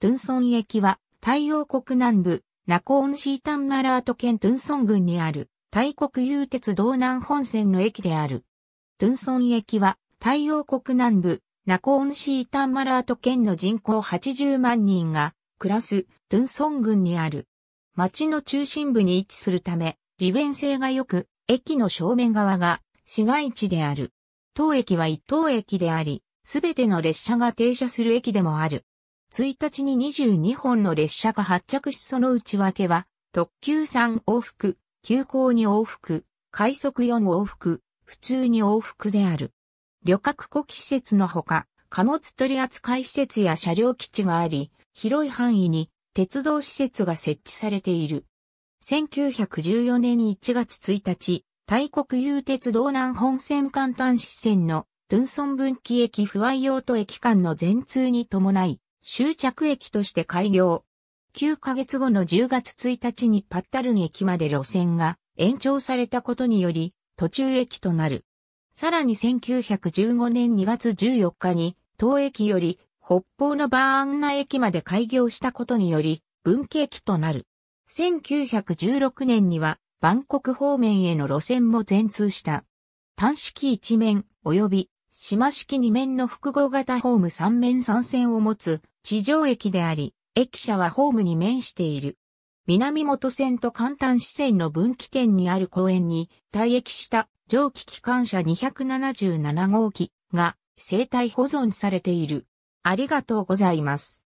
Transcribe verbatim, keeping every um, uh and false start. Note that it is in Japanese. トゥンソン駅は、タイ王国南部、ナコーンシータンマラート県トゥンソン郡にある、タイ国有鉄道南本線の駅である。トゥンソン駅は、タイ王国南部、ナコーンシータンマラート県の人口はちじゅうまんにんが、暮らす、トゥンソン郡にある。町の中心部に位置するため、利便性が良く、駅の正面側が、市街地である。当駅は一等駅であり、すべての列車が停車する駅でもある。いちにちににじゅうにほんの列車が発着しその内訳は、特急さんおうふく、急行におうふく、快速よんおうふく、普通におうふくである。旅客庫施設のほか、貨物取扱施設や車両基地があり、広い範囲に鉄道施設が設置されている。せんきゅうひゃくじゅうよねんいちがつついたち、タイ国有鉄道南本線関端支線のトゥンソン分岐駅不和用途駅間の全通に伴い、終着駅として開業。きゅうかげつごのじゅうがつついたちにパッタルン駅まで路線が延長されたことにより途中駅となる。さらにせんきゅうひゃくじゅうごねんにがつじゅうよっかに当駅より北方のバーンナ駅まで開業したことにより分岐駅となる。せんきゅうひゃくじゅうろくねんにはバンコク方面への路線も全通した。単式いち面及び島式に面の複合型ホームさん面さん線を持つ地上駅であり、駅舎はホームに面している。南本線と関端支線の分岐点にある公園に退役した蒸気機関車にひゃくななじゅうななごうきが生態保存されている。ありがとうございます。